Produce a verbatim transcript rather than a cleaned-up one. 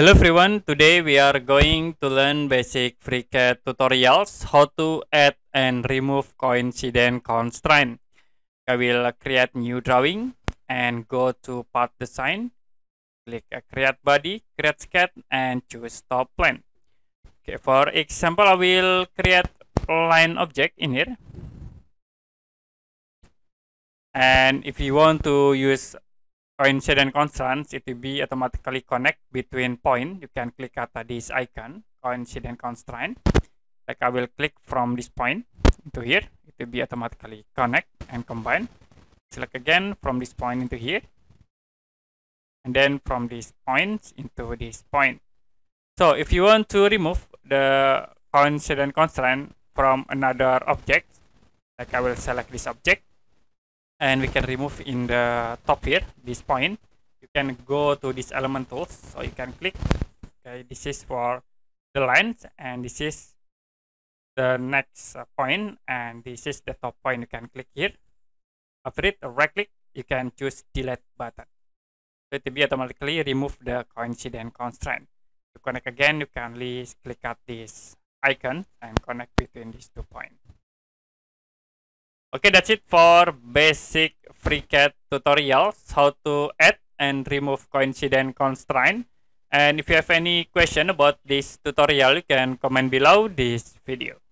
Hello everyone, today we are going to learn basic FreeCAD tutorials, how to add and remove coincident constraint. I will create new drawing and go to Part Design, click Create Body, Create Sketch and choose Top Plane. Okay, for example, I will create line object in here. And if you want to use coincident constraints, it will be automatically connect between point. You can click at this icon, coincident constraint. Like I will click from this point into here, it will be automatically connect and combine. Select again from this point into here, and then from this point into this point. So if you want to remove the coincident constraint from another object, like I will select this object. And we can remove in the top here, this point. You can go to this element tools, so you can click. Okay, this is for the lines, and this is the next point, and this is the top point. You can click here. After it, right click, you can choose delete button. It will be automatically remove the coincident constraint. To connect again, you can please click at this icon and connect between these two points. Okay, that's it for basic FreeCAD tutorials, how to add and remove coincident constraint. And if you have any question about this tutorial, you can comment below this video.